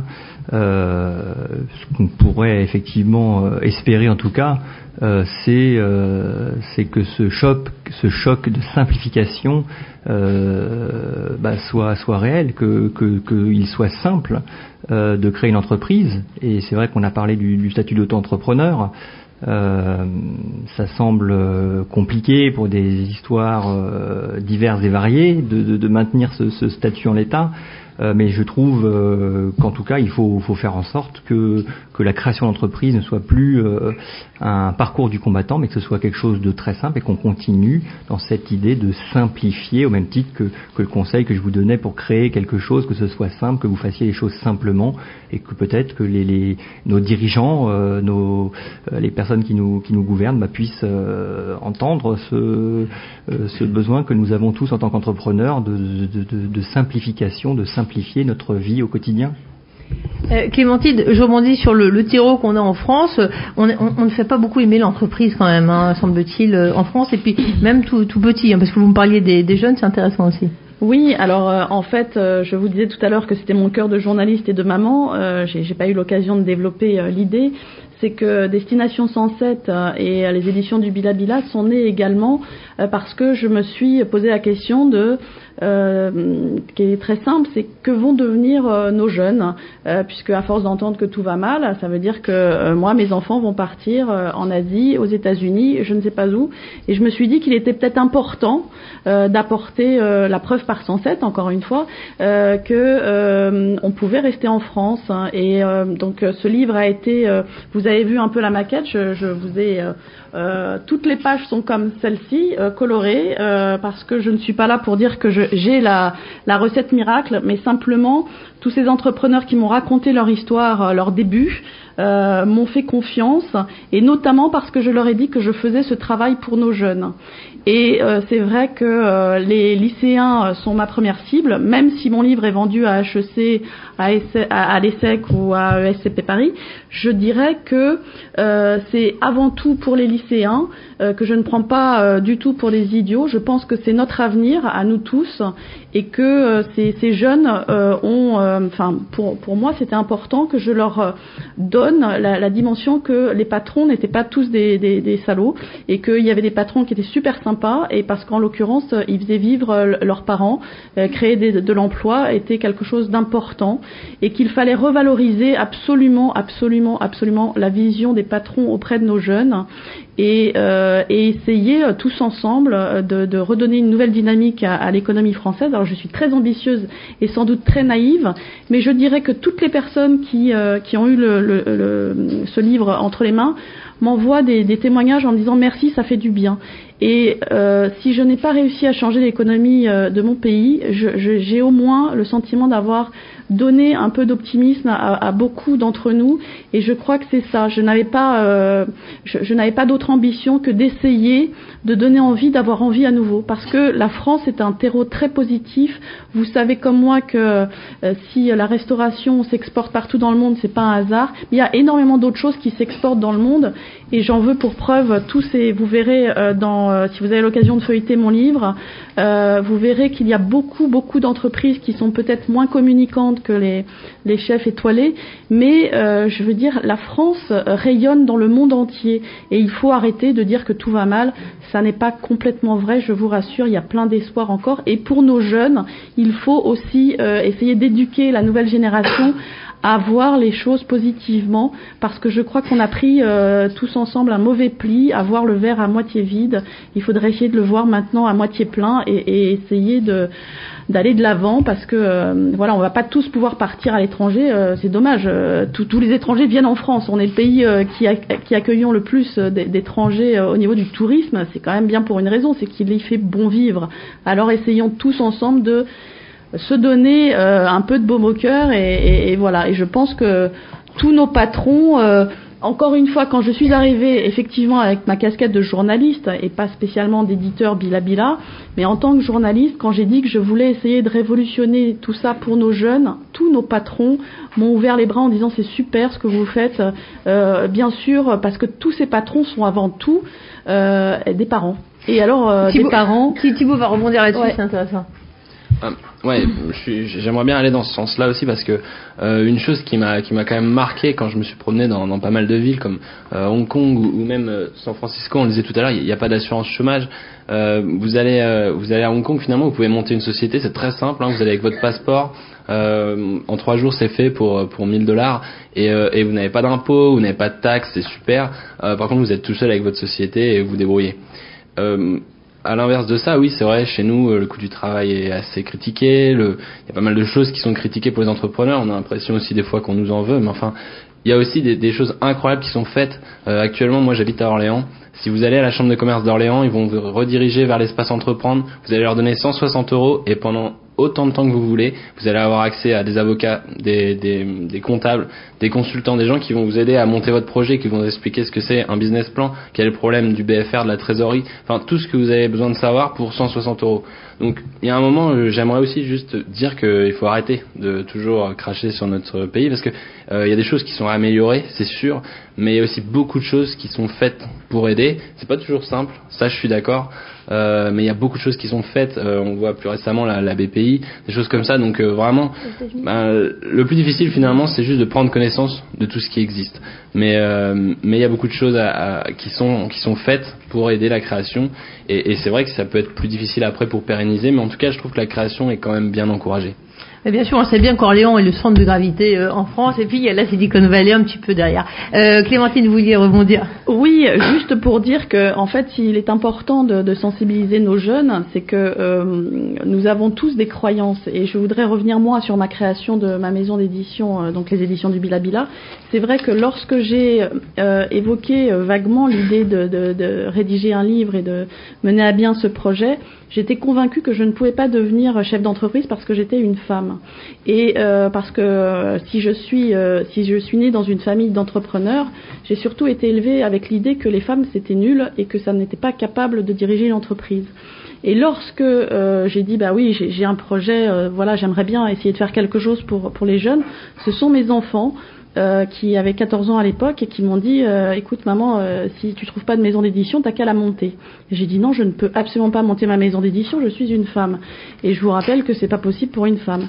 Ce qu'on pourrait effectivement espérer, en tout cas, c'est que ce choc de simplification soit réel, qu'il soit simple de créer une entreprise. Et c'est vrai qu'on a parlé du statut d'auto-entrepreneur. Ça semble compliqué pour des histoires diverses et variées de maintenir ce statut en l'état, mais je trouve qu'en tout cas il faut faire en sorte que la création d'entreprise ne soit plus un parcours du combattant, mais que ce soit quelque chose de très simple et qu'on continue dans cette idée de simplifier, au même titre que le conseil que je vous donnais pour créer quelque chose, que ce soit simple, que vous fassiez les choses simplement, et que peut-être que nos dirigeants, les personnes qui nous gouvernent puissent entendre ce besoin que nous avons tous en tant qu'entrepreneurs de simplification, de simplifier notre vie au quotidien. Clémentine, je rebondis sur le terreau qu'on a en France. On ne fait pas beaucoup aimer l'entreprise quand même, semble-t-il, en France, et puis même tout petit, parce que vous me parliez des jeunes, c'est intéressant aussi. Oui, alors en fait, je vous disais tout à l'heure que c'était mon cœur de journaliste et de maman. J'ai pas eu l'occasion de développer l'idée. C'est que Destination 107 et les éditions du Bilabila sont nées également parce que je me suis posé la question qui est très simple, c'est que vont devenir nos jeunes, puisque à force d'entendre que tout va mal, ça veut dire que moi, mes enfants vont partir en Asie, aux États-Unis, je ne sais pas où, et je me suis dit qu'il était peut-être important d'apporter la preuve par 107, encore une fois, que on pouvait rester en France. Donc ce livre a été, vous avez vu un peu la maquette, je vous ai toutes les pages sont comme celle-ci, colorées, parce que je ne suis pas là pour dire que j'ai la recette miracle, mais simplement tous ces entrepreneurs qui m'ont raconté leur histoire, leur début, m'ont fait confiance, et notamment parce que je leur ai dit que je faisais ce travail pour nos jeunes. Et c'est vrai que les lycéens sont ma première cible, même si mon livre est vendu à HEC, à l'ESSEC ou à ESCP Paris. Je dirais que c'est avant tout pour les lycéens, que je ne prends pas du tout pour les idiots. Je pense que c'est notre avenir à nous tous, et que ces jeunes pour moi, c'était important que je leur donne donne la dimension que les patrons n'étaient pas tous des salauds et qu'il y avait des patrons qui étaient super sympas et parce qu'en l'occurrence, ils faisaient vivre leurs parents, créer de l'emploi était quelque chose d'important et qu'il fallait revaloriser absolument la vision des patrons auprès de nos jeunes et essayer tous ensemble de redonner une nouvelle dynamique à l'économie française. Alors je suis très ambitieuse et sans doute très naïve, mais je dirais que toutes les personnes qui ont eu ce livre entre les mains m'envoient des témoignages en me disant merci, ça fait du bien. Et si je n'ai pas réussi à changer l'économie de mon pays, j'ai au moins le sentiment d'avoir donné un peu d'optimisme à beaucoup d'entre nous. Et je crois que c'est ça. Je n'avais pas d'autre ambition que d'essayer de donner envie, d'avoir envie à nouveau. Parce que la France est un terreau très positif. Vous savez comme moi que si la restauration s'exporte partout dans le monde, c'est pas un hasard. Il y a énormément d'autres choses qui s'exportent dans le monde. Et j'en veux pour preuve tous ces... Vous verrez si vous avez l'occasion de feuilleter mon livre, vous verrez qu'il y a beaucoup d'entreprises qui sont peut-être moins communicantes que les chefs étoilés, mais je veux dire, la France rayonne dans le monde entier et il faut arrêter de dire que tout va mal. Ça n'est pas complètement vrai, je vous rassure, il y a plein d'espoir encore. Et pour nos jeunes, il faut aussi essayer d'éduquer la nouvelle génération à voir les choses positivement, parce que je crois qu'on a pris tous ensemble un mauvais pli, à voir le verre à moitié vide. Il faudrait essayer de le voir maintenant à moitié plein et essayer d'aller de l'avant, parce que voilà, on va pas tous pouvoir partir à l'étranger, c'est dommage. Tous les étrangers viennent en France. On est le pays qui accueillons le plus d'étrangers au niveau du tourisme. C'est quand même bien pour une raison, c'est qu'il y fait bon vivre. Alors essayons tous ensemble de se donner un peu de baume au cœur et voilà. Et je pense que tous nos patrons, encore une fois, quand je suis arrivée effectivement avec ma casquette de journaliste et pas spécialement d'éditeur Bilabila, mais en tant que journaliste, quand j'ai dit que je voulais essayer de révolutionner tout ça pour nos jeunes, tous nos patrons m'ont ouvert les bras en disant c'est super ce que vous faites, bien sûr, parce que tous ces patrons sont avant tout des parents. Et alors Thibaut, des parents. Thibaut va rebondir là-dessus, ouais. C'est intéressant. Ouais, j'aimerais bien aller dans ce sens-là aussi parce que une chose qui m'a quand même marqué quand je me suis promené dans pas mal de villes comme Hong Kong ou même San Francisco, on le disait tout à l'heure, il n'y a pas d'assurance chômage. Vous allez à Hong Kong, finalement, vous pouvez monter une société, c'est très simple, hein, vous allez avec votre passeport. En 3 jours, c'est fait pour $1,000 et vous n'avez pas d'impôts, vous n'avez pas de taxes, c'est super. Par contre, vous êtes tout seul avec votre société et vous débrouillez. À l'inverse de ça, oui, c'est vrai, chez nous, le coût du travail est assez critiqué, il y a pas mal de choses qui sont critiquées pour les entrepreneurs, on a l'impression aussi des fois qu'on nous en veut, mais enfin, il y a aussi des choses incroyables qui sont faites. Actuellement, moi, j'habite à Orléans. Si vous allez à la chambre de commerce d'Orléans, ils vont vous rediriger vers l'espace entreprendre, vous allez leur donner 160 € et pendant autant de temps que vous voulez, vous allez avoir accès à des avocats, des comptables, des consultants, des gens qui vont vous aider à monter votre projet, qui vont vous expliquer ce que c'est un business plan, quel est le problème du BFR, de la trésorerie, enfin tout ce que vous avez besoin de savoir pour 160 €. Donc il y a un moment, j'aimerais aussi juste dire qu'il faut arrêter de toujours cracher sur notre pays parce que il y a des choses qui sont améliorées, c'est sûr, mais il y a aussi beaucoup de choses qui sont faites pour aider. C'est pas toujours simple, ça je suis d'accord. Mais il y a beaucoup de choses qui sont faites, on voit plus récemment la BPI, des choses comme ça, donc vraiment le plus difficile finalement c'est juste de prendre connaissance de tout ce qui existe, mais il y a beaucoup de choses qui sont faites pour aider la création et c'est vrai que ça peut être plus difficile après pour pérenniser, mais en tout cas je trouve que la création est quand même bien encouragée. Et bien sûr, on sait bien qu'Orléans est le centre de gravité en France, et puis il y a la Silicon Valley un petit peu derrière. Clémentine, vous vouliez rebondir ? Oui, juste pour dire que, en fait, s'il est important de sensibiliser nos jeunes, c'est que nous avons tous des croyances, et je voudrais revenir, moi, sur ma création de ma maison d'édition, donc les éditions du Bilabila. C'est vrai que lorsque j'ai évoqué vaguement l'idée de rédiger un livre et de mener à bien ce projet, j'étais convaincue que je ne pouvais pas devenir chef d'entreprise parce que j'étais une femme. Et parce que si je suis née dans une famille d'entrepreneurs, j'ai surtout été élevée avec l'idée que les femmes c'était nul et que ça n'était pas capable de diriger une entreprise. Et lorsque j'ai dit bah oui, j'ai un projet, voilà, j'aimerais bien essayer de faire quelque chose pour les jeunes, ce sont mes enfants qui avaient 14 ans à l'époque et qui m'ont dit écoute maman, si tu trouves pas de maison d'édition, t'as qu'à la monter. Et j'ai dit non, je ne peux absolument pas monter ma maison d'édition, je suis une femme. Et je vous rappelle que c'est pas possible pour une femme.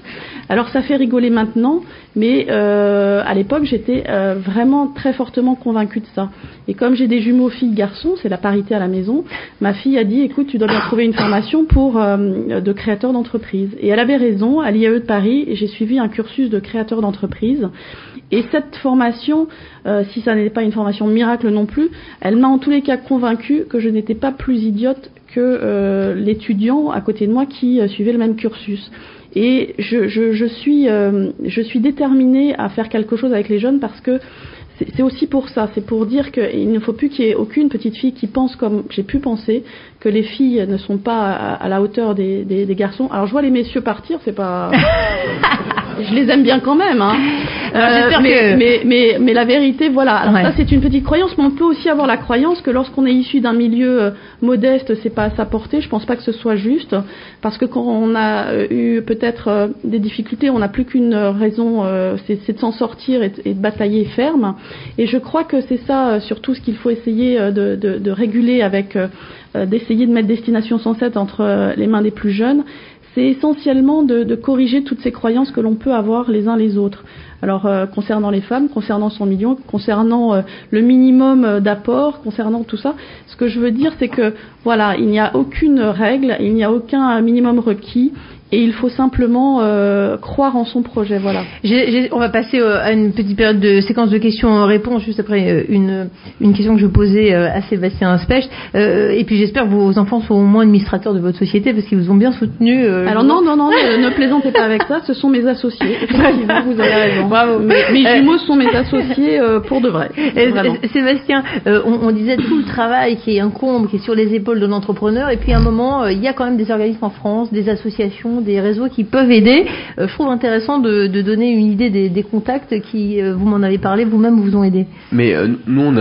Alors ça fait rigoler maintenant, mais à l'époque j'étais vraiment très fortement convaincue de ça. Et comme j'ai des jumeaux filles-garçons, c'est la parité à la maison, ma fille a dit écoute, tu dois bien trouver une formation pour de créateur d'entreprise. Et elle avait raison, à l'IAE de Paris, j'ai suivi un cursus de créateur d'entreprise. Et cette formation, si ça n'était pas une formation miracle non plus, elle m'a en tous les cas convaincue que je n'étais pas plus idiote que l'étudiant à côté de moi qui suivait le même cursus. Et je suis déterminée à faire quelque chose avec les jeunes parce que c'est aussi pour ça, c'est pour dire qu'il ne faut plus qu'il y ait aucune petite fille qui pense comme j'ai pu penser, que les filles ne sont pas à la hauteur des garçons. Alors je vois les messieurs partir, c'est pas... Je les aime bien quand même, hein. Mais la vérité, voilà. Alors ouais. Ça, c'est une petite croyance, mais on peut aussi avoir la croyance que lorsqu'on est issu d'un milieu modeste, c'est pas à sa portée. Je pense pas que ce soit juste, parce que quand on a eu peut-être des difficultés, on n'a plus qu'une raison, c'est de s'en sortir et de batailler ferme. Et je crois que c'est ça, surtout, ce qu'il faut essayer de réguler avec, d'essayer de mettre Destination 107 entre les mains des plus jeunes. C'est essentiellement de corriger toutes ces croyances que l'on peut avoir les uns les autres. Alors, concernant les femmes, concernant son milieu, concernant le minimum d'apport, concernant tout ça, ce que je veux dire, c'est que, voilà, il n'y a aucune règle, il n'y a aucun minimum requis. Et il faut simplement croire en son projet, voilà. On va passer à une petite période de séquence de questions-réponses, juste après une question que je posais à Sébastien Spech. Et puis j'espère que vos enfants sont au moins administrateurs de votre société, parce qu'ils vous ont bien soutenu. Alors non, ne plaisantez pas avec ça, ce sont mes associés. Effectivement, vous avez raison. Bravo. Mes jumeaux sont mes associés pour de vrai. Sébastien, on disait tout le travail qui incombe, qui est sur les épaules de l'entrepreneur. Et puis à un moment, il y a quand même des organismes en France, des associations, des réseaux qui peuvent aider. Je trouve intéressant de donner une idée des contacts qui, vous m'en avez parlé, vous-même vous ont aidé. Mais nous,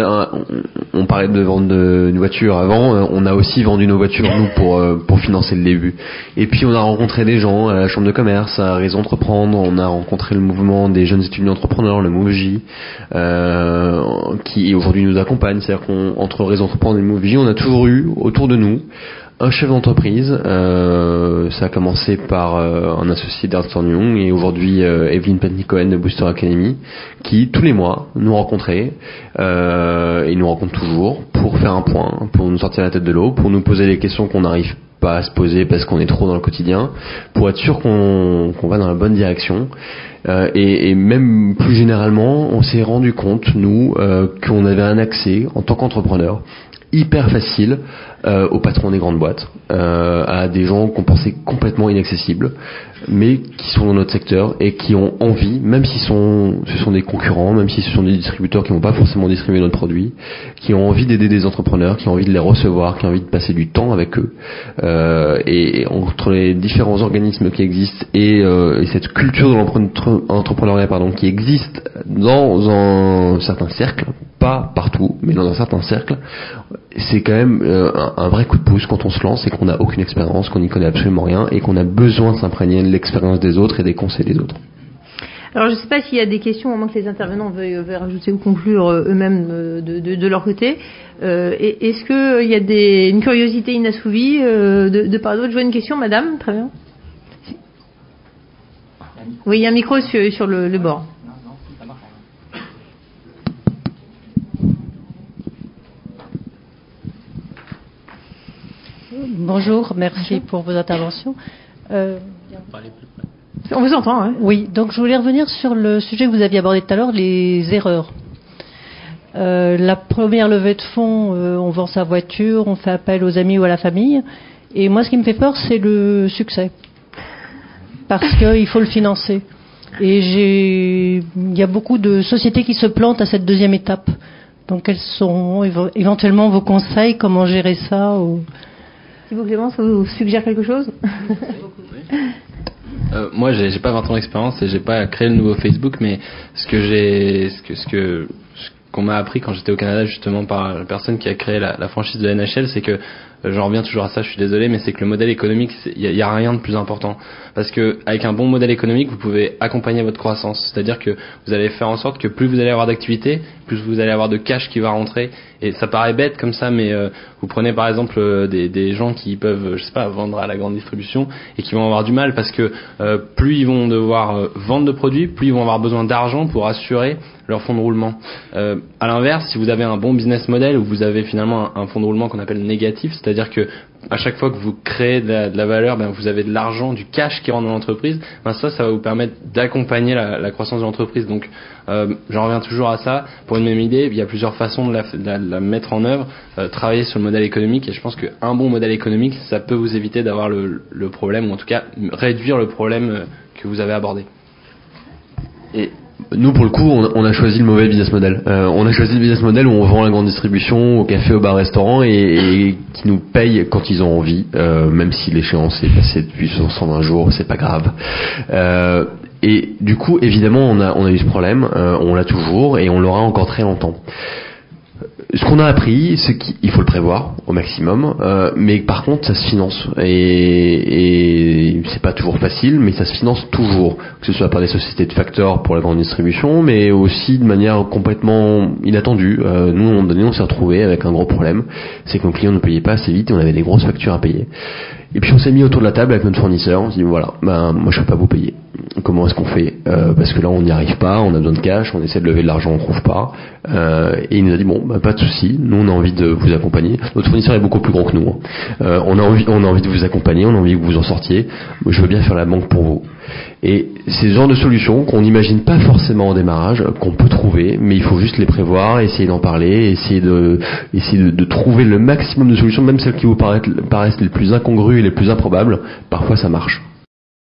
on parlait de vendre une voiture avant, on a aussi vendu nos voitures, nous, pour financer le début. Et puis on a rencontré des gens à la Chambre de commerce, à Raison Entreprendre, on a rencontré le mouvement des jeunes étudiants entrepreneurs, le MOUJ, qui aujourd'hui nous accompagne. C'est-à-dire qu'entre Raison Entreprendre et le MOUJ, on a toujours eu autour de nous un chef d'entreprise. Ça a commencé par un associé d'Ernst & Young et aujourd'hui Evelyn Petnickoehn de Booster Academy, qui tous les mois nous rencontrait et nous rencontre toujours pour faire un point, pour nous sortir la tête de l'eau, pour nous poser les questions qu'on n'arrive pas à se poser parce qu'on est trop dans le quotidien, pour être sûr qu'on va dans la bonne direction. Et même plus généralement, on s'est rendu compte, nous, qu'on avait un accès en tant qu'entrepreneur hyper facile aux patrons des grandes boîtes, à des gens qu'on pensait complètement inaccessibles, mais qui sont dans notre secteur et qui ont envie, même si ce sont des concurrents, même si ce sont des distributeurs qui n'ont pas forcément distribué notre produit, qui ont envie d'aider des entrepreneurs, qui ont envie de les recevoir, qui ont envie de passer du temps avec eux. Et entre les différents organismes qui existent et cette culture de l'entrepreneuriat qui existe dans un certain cercle, pas partout, mais dans un certain cercle, c'est quand même un vrai coup de pouce quand on se lance et qu'on n'a aucune expérience, qu'on n'y connaît absolument rien et qu'on a besoin de s'imprégner de l'expérience des autres et des conseils des autres. Alors je ne sais pas s'il y a des questions, au moins que les intervenants veulent rajouter ou conclure eux-mêmes de leur côté. Est-ce qu'il y a une curiosité inassouvie de part d'autre? Je vois une question, madame, très bien. Oui, il y a un micro sur le bord. Bonjour, merci pour vos interventions. On vous entend, hein ? Oui, donc je voulais revenir sur le sujet que vous aviez abordé tout à l'heure, les erreurs. La première levée de fonds, on vend sa voiture, on fait appel aux amis ou à la famille. Et moi, ce qui me fait peur, c'est le succès. Parce qu'il faut le financer. Et il y a beaucoup de sociétés qui se plantent à cette deuxième étape. Donc, quels sont éventuellement vos conseils, comment gérer ça ou... Thibaut Clément, ça vous suggère quelque chose ? Moi, j'ai pas 20 ans d'expérience et j'ai pas créé le nouveau Facebook, mais ce qu'on m'a appris quand j'étais au Canada, justement, par la personne qui a créé la franchise de NHL, c'est que j'en reviens toujours à ça, je suis désolé, mais c'est que le modèle économique, il n'y a rien de plus important. Parce que avec un bon modèle économique, vous pouvez accompagner votre croissance. C'est-à-dire que vous allez faire en sorte que plus vous allez avoir d'activité, plus vous allez avoir de cash qui va rentrer. Et ça paraît bête comme ça, mais vous prenez par exemple des gens qui peuvent, je sais pas, vendre à la grande distribution et qui vont avoir du mal parce que plus ils vont devoir vendre de produits, plus ils vont avoir besoin d'argent pour assurer leur fonds de roulement. À l'inverse, si vous avez un bon business model où vous avez finalement un fonds de roulement qu'on appelle négatif, c'est-à-dire que à chaque fois que vous créez de la valeur, ben vous avez de l'argent, du cash qui rentre dans l'entreprise, ben ça va vous permettre d'accompagner la croissance de l'entreprise. Donc j'en reviens toujours à ça. Pour une même idée, il y a plusieurs façons de la mettre en œuvre, travailler sur le modèle économique, et je pense qu'un bon modèle économique, ça peut vous éviter d'avoir le problème, ou en tout cas réduire le problème que vous avez abordé. Et nous, pour le coup, on a choisi le mauvais business model. On a choisi le business model où on vend la grande distribution, au café, au bar-restaurant, et qui nous paye quand ils ont envie, même si l'échéance est passée depuis 120 jours, c'est pas grave. Et du coup, évidemment, on a eu ce problème, on l'a toujours, et on l'aura encore très longtemps. Ce qu'on a appris, c'est qu'il faut le prévoir au maximum, mais par contre ça se finance et c'est pas toujours facile, mais ça se finance toujours, que ce soit par des sociétés de facteurs pour la grande distribution, mais aussi de manière complètement inattendue. Nous, à un moment donné, on s'est retrouvés avec un gros problème, c'est que nos clients ne payaient pas assez vite et on avait des grosses factures à payer. Et puis on s'est mis autour de la table avec notre fournisseur, on s'est dit voilà, moi je peux pas vous payer. Comment est-ce qu'on fait? Parce que là on n'y arrive pas, on a besoin de cash, on essaie de lever de l'argent, on trouve pas. Et il nous a dit bon, pas de souci, nous on a envie de vous accompagner. Notre fournisseur est beaucoup plus gros que nous. Hein. On a envie de vous accompagner, on a envie que vous en sortiez. Moi, je veux bien faire la banque pour vous. Et c'est ce genre de solutions qu'on n'imagine pas forcément au démarrage, qu'on peut trouver, mais il faut juste les prévoir, essayer d'en parler, essayer de trouver le maximum de solutions, même celles qui vous paraissent les plus incongrues et les plus improbables. Parfois ça marche.